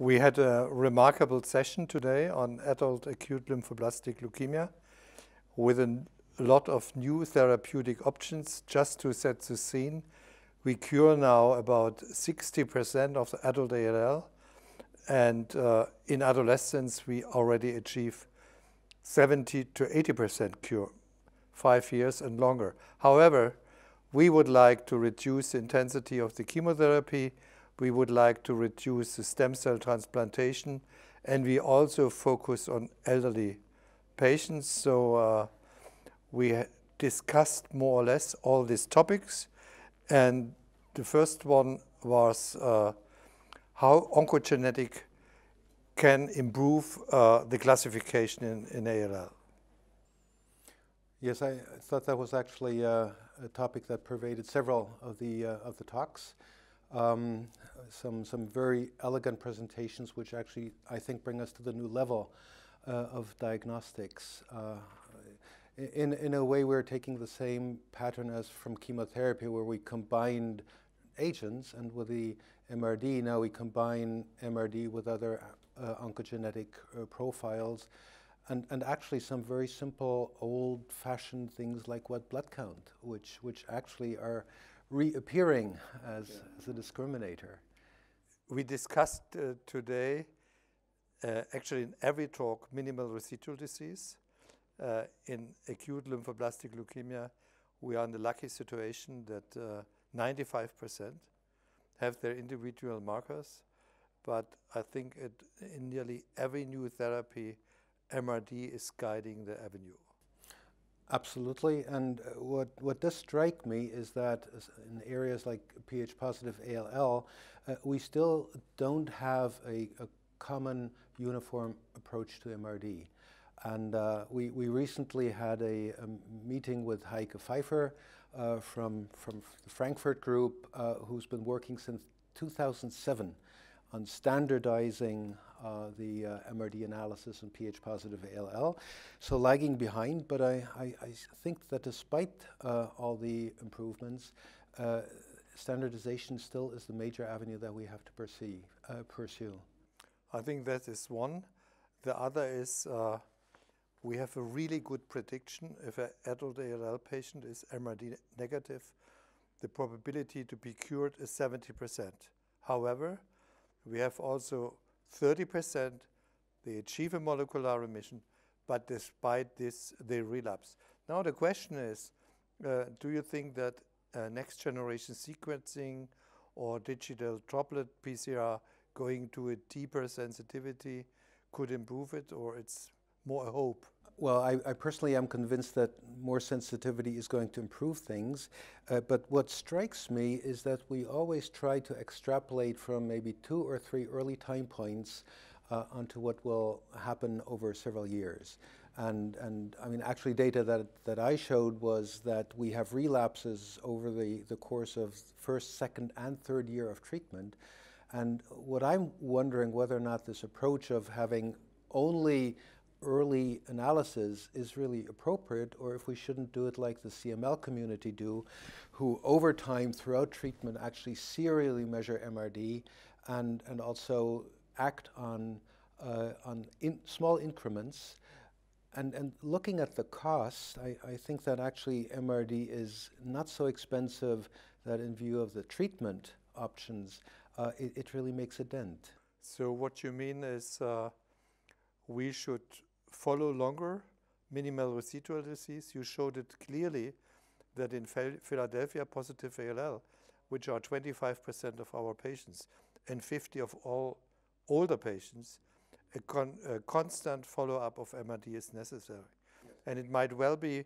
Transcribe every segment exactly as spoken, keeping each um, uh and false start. We had a remarkable session today on adult acute lymphoblastic leukemia with a lot of new therapeutic options. Just to set the scene, we cure now about sixty percent of the adult A L L, and uh, in adolescence we already achieve seventy to eighty percent cure, five years and longer. However, we would like to reduce the intensity of the chemotherapy. We would like to reduce the stem cell transplantation, and we also focus on elderly patients. So uh, we discussed more or less all these topics, and the first one was uh, how oncogenetic can improve uh, the classification in, in A L L. Yes, I thought that was actually uh, a topic that pervaded several of the, uh, of the talks. Um, some, some very elegant presentations, which actually I think bring us to the new level uh, of diagnostics. Uh, in, in a way, we're taking the same pattern as from chemotherapy, where we combined agents, and with the M R D, now we combine M R D with other uh, oncogenetic uh, profiles, and, and actually some very simple, old-fashioned things like what blood count, which, which actually are reappearing as, yeah. as a discriminator. We discussed uh, today, uh, actually in every talk, minimal residual disease. Uh, in acute lymphoblastic leukemia, we are in the lucky situation that ninety-five percent uh, have their individual markers, but I think it, in nearly every new therapy, M R D is guiding the avenue. Absolutely, and what, what does strike me is that in areas like pH positive A L L, uh, we still don't have a, a common uniform approach to M R D. And uh, we, we recently had a, a meeting with Heike Pfeiffer uh, from, from the Frankfurt group, uh, who's been working since two thousand seven on standardizing uh, the uh, M R D analysis in pH positive A L L. So lagging behind, but I, I, I think that despite uh, all the improvements, uh, standardization still is the major avenue that we have to perceive, uh, pursue. I think that is one. The other is uh, we have a really good prediction. If an adult A L L patient is M R D negative, the probability to be cured is seventy percent. However, we have also thirty percent, they achieve a molecular remission, but despite this, they relapse. Now the question is, uh, do you think that uh, next generation sequencing or digital droplet P C R going to a deeper sensitivity could improve it, or it's more a hope? Well, I, I personally am convinced that more sensitivity is going to improve things, uh, but what strikes me is that we always try to extrapolate from maybe two or three early time points uh, onto what will happen over several years. And, and I mean, actually data that, that I showed was that we have relapses over the, the course of first, second, and third year of treatment. And what I'm wondering whether or not this approach of having only early analysis is really appropriate, or if we shouldn't do it like the C M L community do, who over time throughout treatment actually serially measure M R D and, and also act on, uh, on in small increments. And, and looking at the cost, I, I think that actually M R D is not so expensive that in view of the treatment options, uh, it, it really makes a dent. So what you mean is uh, we should follow longer minimal residual disease. You showed it clearly that in Philadelphia positive A L L, which are twenty-five percent of our patients and fifty percent of all older patients, a, con a constant follow-up of M R D is necessary. Yes. And it might well be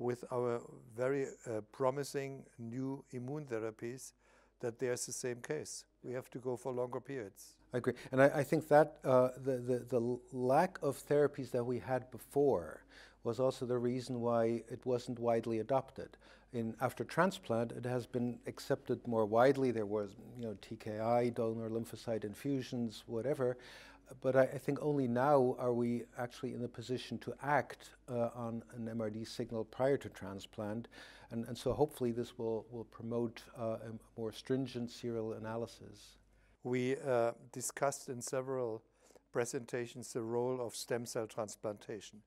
with our very uh, promising new immune therapies that there's the same case. We have to go for longer periods. I agree, and I, I think that uh, the, the, the lack of therapies that we had before was also the reason why it wasn't widely adopted. In after transplant, it has been accepted more widely. There was, you know, T K I, donor lymphocyte infusions, whatever. But I, I think only now are we actually in the position to act uh, on an M R D signal prior to transplant. And, and so hopefully this will, will promote uh, a more stringent serial analysis. We uh, discussed in several presentations the role of stem cell transplantation.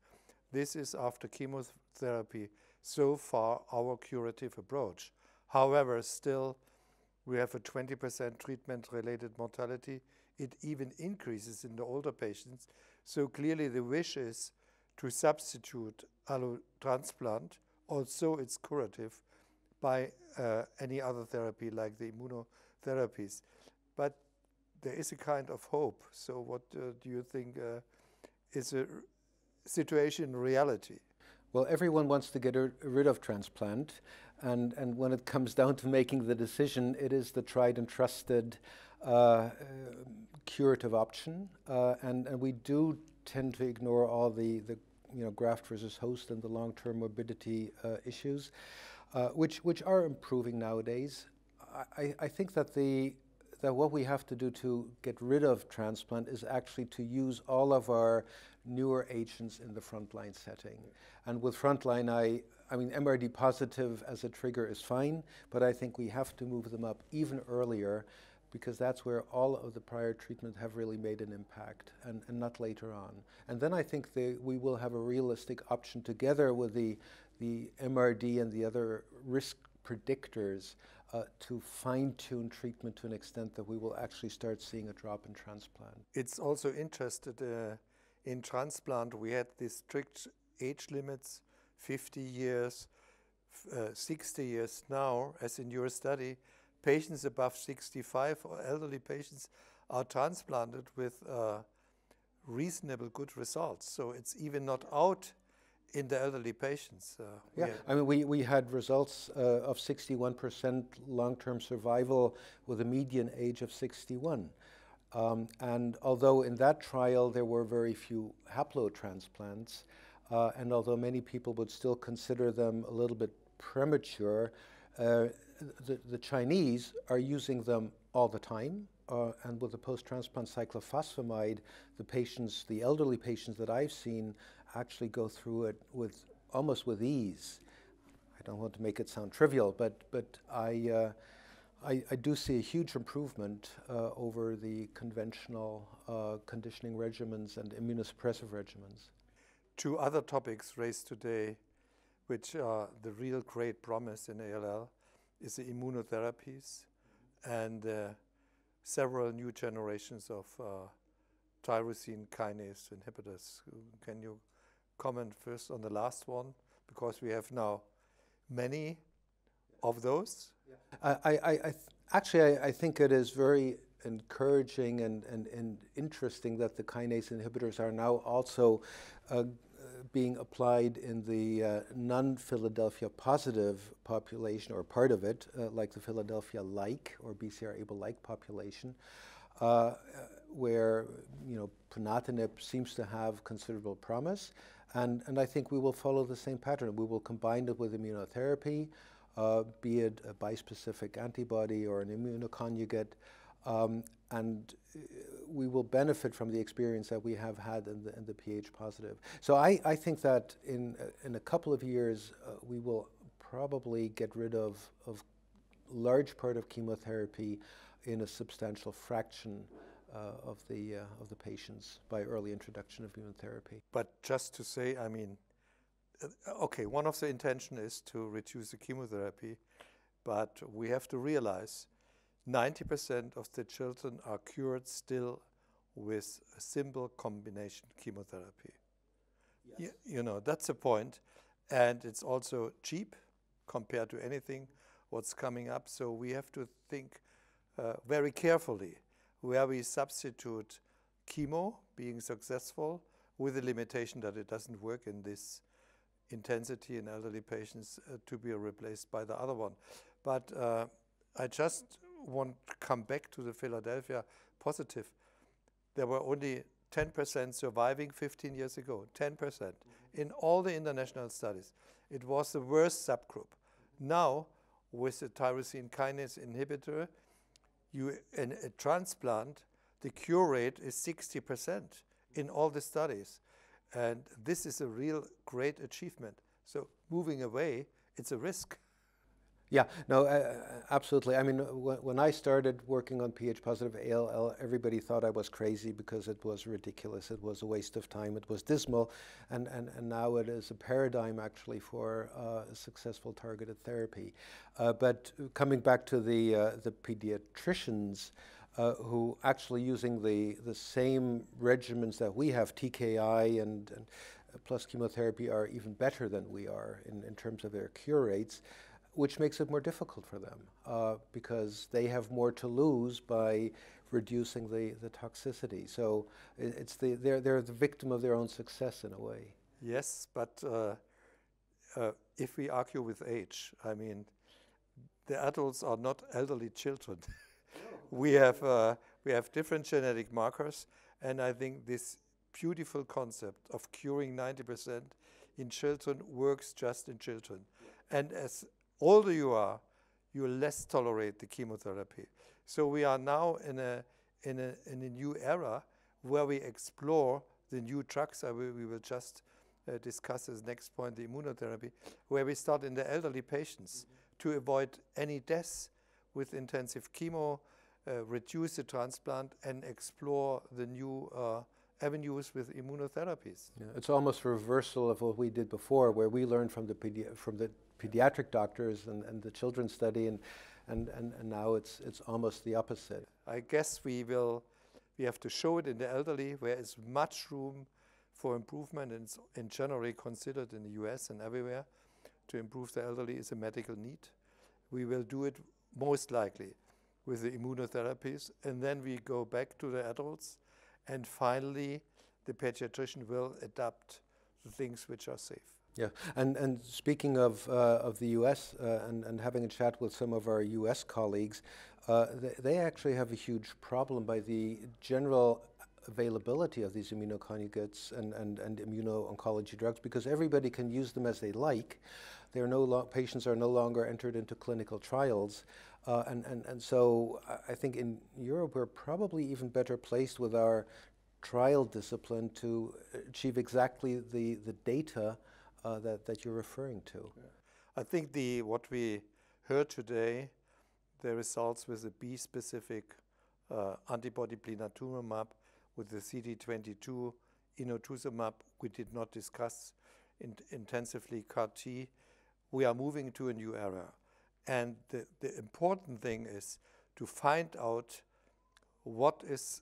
This is, after chemotherapy, so far our curative approach. However, still we have a twenty percent treatment-related mortality. It even increases in the older patients. So clearly the wish is to substitute allotransplant, also it's curative, by uh, any other therapy like the immunotherapies. But there is a kind of hope. So what uh, do you think uh, is a situation in reality? Well, everyone wants to get rid of transplant. And, and when it comes down to making the decision, it is the tried and trusted uh, uh, curative option. Uh, and, and we do tend to ignore all the, the you know, graft versus host and the long-term morbidity uh, issues, uh, which, which are improving nowadays. I, I think that the that what we have to do to get rid of transplant is actually to use all of our newer agents in the frontline setting. And with frontline, I, I mean, M R D positive as a trigger is fine, but I think we have to move them up even earlier, because that's where all of the prior treatment have really made an impact, and, and not later on. And then I think they, we will have a realistic option together with the, the M R D and the other risk predictors Uh, to fine-tune treatment to an extent that we will actually start seeing a drop in transplant. It's also interested uh, in transplant. We had these strict age limits, fifty years, uh, sixty years now, as in your study. Patients above sixty-five or elderly patients are transplanted with uh, reasonable good results. So it's even not out in the elderly patients. Uh, yeah, I mean, we, we had results uh, of sixty-one percent long-term survival with a median age of sixty-one. Um, and although in that trial there were very few haplotransplants, uh, and although many people would still consider them a little bit premature, uh, the, the Chinese are using them all the time. Uh, and with the post-transplant cyclophosphamide, the patients, the elderly patients that I've seen actually go through it with almost with ease. I don't want to make it sound trivial, but but I uh, I, I do see a huge improvement uh, over the conventional uh, conditioning regimens and immunosuppressive regimens. Two other topics raised today, which are the real great promise in A L L, is the immunotherapies and uh, several new generations of uh, tyrosine kinase inhibitors. Can you comment first on the last one, because we have now many of those? Yeah. I, I, I th actually, I, I think it is very encouraging and, and, and interesting that the kinase inhibitors are now also uh, being applied in the uh, non-Philadelphia positive population, or part of it, uh, like the Philadelphia-like or B C R able-like population, uh, where, you know, ponatinib seems to have considerable promise. And, and I think we will follow the same pattern. We will combine it with immunotherapy, uh, be it a bispecific antibody or an immunoconjugate, um, and we will benefit from the experience that we have had in the, in the pH positive. So I, I think that in, in a couple of years, uh, we will probably get rid of a large part of chemotherapy in a substantial fraction Uh, of the uh, of the patients by early introduction of immunotherapy. But just to say, I mean, uh, okay, one of the intention is to reduce the chemotherapy, but we have to realize ninety percent of the children are cured still with a simple combination chemotherapy. Yes. Y you know, that's the point, and it's also cheap compared to anything what's coming up. So we have to think uh, very carefully where we substitute chemo being successful with the limitation that it doesn't work in this intensity in elderly patients uh, to be replaced by the other one. But uh, I just want to come back to the Philadelphia positive. There were only ten percent surviving fifteen years ago, ten percent. Mm-hmm. In all the international studies. It was the worst subgroup. Mm-hmm. Now, with the tyrosine kinase inhibitor, You, in a transplant, the cure rate is sixty percent in all the studies. And this is a real great achievement. So moving away, it's a risk. Yeah, no, uh, absolutely. I mean, when I started working on pH positive A L L, everybody thought I was crazy because it was ridiculous. It was a waste of time. It was dismal. And, and, and now it is a paradigm, actually, for uh, a successful targeted therapy. Uh, but coming back to the, uh, the pediatricians, Uh, who actually using the, the same regimens that we have, T K I and, and plus chemotherapy, are even better than we are in, in terms of their cure rates, which makes it more difficult for them uh, because they have more to lose by reducing the, the toxicity. So it, it's the, they're, they're the victim of their own success in a way. Yes, but uh, uh, if we argue with age, I mean, the adults are not elderly children. We have, uh, we have different genetic markers, and I think this beautiful concept of curing ninety percent in children works just in children. And as older you are, you less tolerate the chemotherapy. So we are now in a, in a, in a new era where we explore the new drugs. I will, we will just uh, discuss this next point, the immunotherapy, where we start in the elderly patients mm-hmm. to avoid any deaths with intensive chemo, Uh, reduce the transplant, and explore the new uh, avenues with immunotherapies. Yeah, it's almost reversal of what we did before, where we learned from the pedi from the pediatric doctors and, and the children's study, and, and, and, and now it's, it's almost the opposite. I guess we will, we have to show it in the elderly, where is much room for improvement, and it's in generally considered in the U S and everywhere. To improve the elderly is a medical need. We will do it most likely with the immunotherapies, and then we go back to the adults, and finally the pediatrician will adapt the things which are safe. Yeah, and, and speaking of, uh, of the U S uh, and, and having a chat with some of our U S colleagues, uh, th they actually have a huge problem by the general availability of these immunoconjugates and, and, and immuno-oncology drugs, because everybody can use them as they like. They're no lo patients are no longer entered into clinical trials. Uh, and, and, and so I think in Europe we're probably even better placed with our trial discipline to achieve exactly the, the data uh, that, that you're referring to. Yeah. I think the, what we heard today, the results with the B-specific uh, antibody blinatumomab, with the C D twenty-two, inotuzumab, we did not discuss in intensively C A R T. We are moving to a new era. And the, the important thing is to find out what is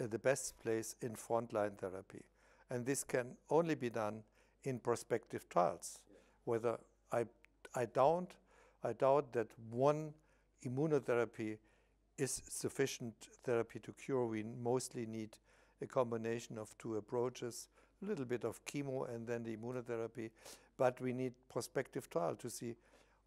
uh, the best place in frontline therapy. And this can only be done in prospective trials. Yeah. Whether I, I, doubt, I doubt that one immunotherapy is sufficient therapy to cure. We mostly need a combination of two approaches, a little bit of chemo and then the immunotherapy. But we need prospective trial to see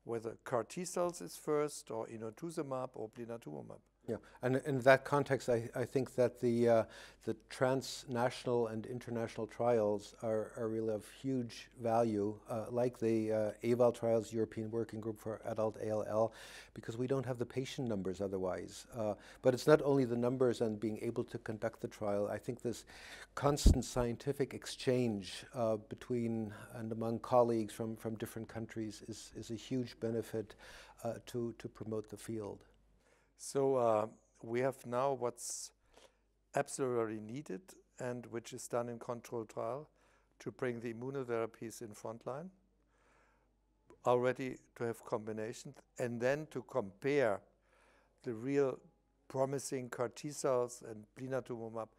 whether C A R T cells is first, or inotuzumab, or blinatumomab. Yeah, and in that context, I, I think that the uh, the transnational and international trials are, are really of huge value, uh, like the uh, AVAL trials, European Working Group for Adult A L L, because we don't have the patient numbers otherwise. Uh, but it's not only the numbers and being able to conduct the trial. I think this constant scientific exchange uh, between and among colleagues from, from different countries is, is a huge benefit uh, to, to promote the field. So uh, we have now what's absolutely needed, and which is done in controlled trial, to bring the immunotherapies in frontline, already to have combinations, and then to compare the real promising C A R T cells and blinatumomab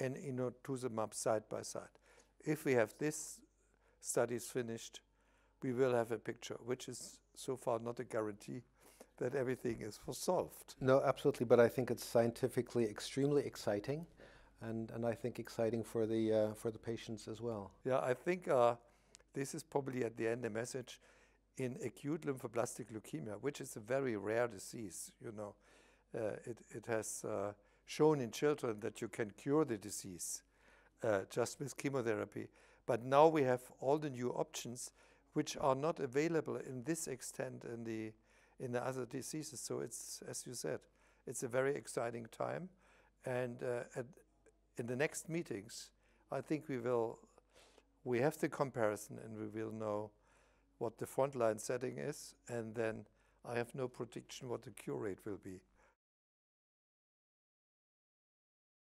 and inotuzumab side by side. If we have this studies finished, we will have a picture, which is so far not a guarantee that everything is solved. No, absolutely, but I think it's scientifically extremely exciting, and, and I think exciting for the, uh, for the patients as well. Yeah, I think uh, this is probably at the end a message in acute lymphoblastic leukemia, which is a very rare disease, you know. Uh, it, it has uh, shown in children that you can cure the disease uh, just with chemotherapy, but now we have all the new options which are not available in this extent in the in the other diseases. So it's, as you said, it's a very exciting time. And uh, at in the next meetings, I think we will, we have the comparison, and we will know what the frontline setting is, and then I have no prediction what the cure rate will be.